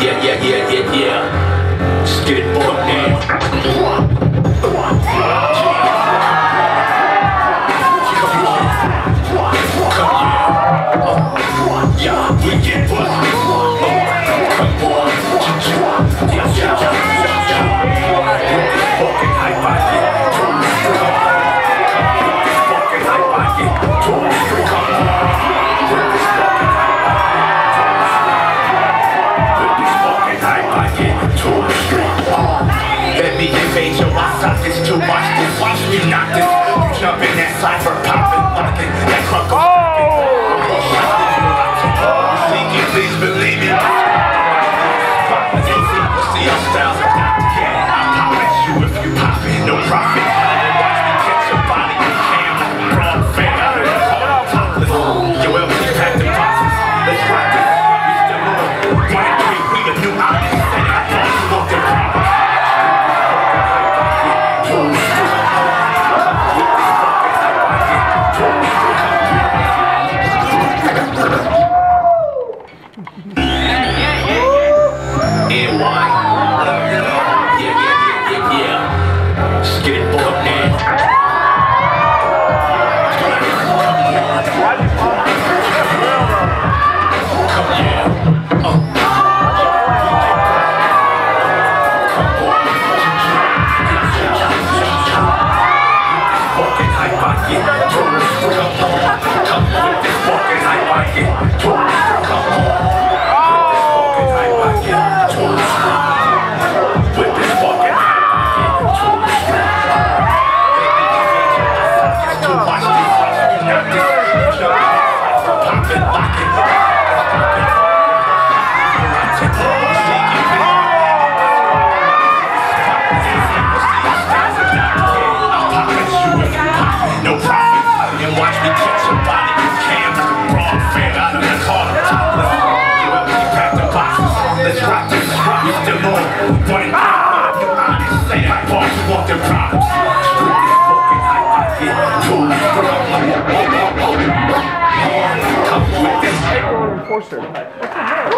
Yeah. Skateboard man. It's too much, this watch me knock this. You jump in that cypher, poppin', lockin', that crunk of you seek it, please believe me. You see our styles are not together. I'll pop at you if you pop it, no profit. Watch me catch your body, you can't like a broad fan. I heard you call it topless. Yo, LG pack the boxes, let's rock this. We still on 23, we a new artist. And I thought you walked the promise. Come with this.